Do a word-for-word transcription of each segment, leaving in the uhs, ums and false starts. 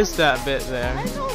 is that bit there? Huh?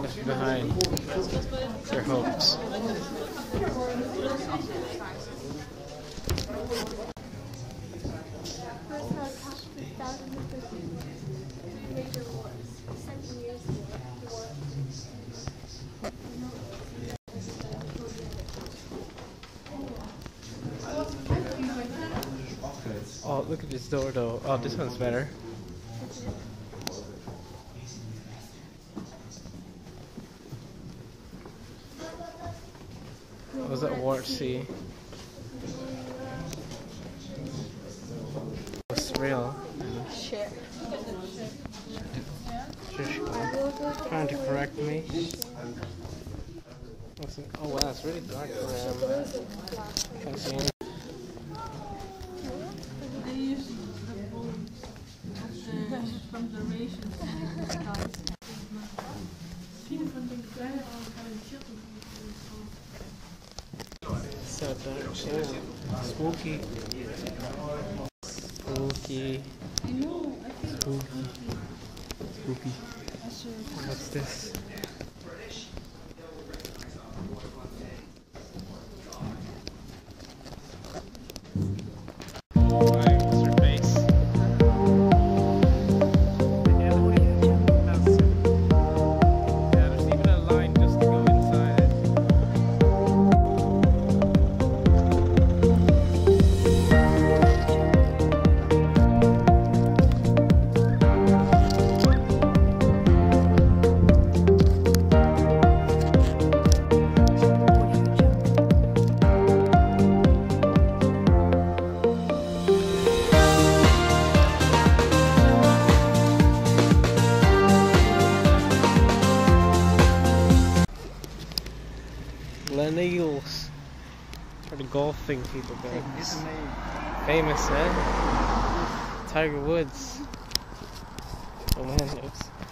Left behind their hopes. Oh, look at this door though. Oh, this one's better. Was at War C. It's real. Shit. Trying to correct me. Oh wow, it's really dark around. Can't see anything. They use the questions from the rations. So dark, so spooky, spooky, spooky, spooky. What's this? Lenny Yules. the golf things people do. Famous, eh? Tiger Woods. Orlando's.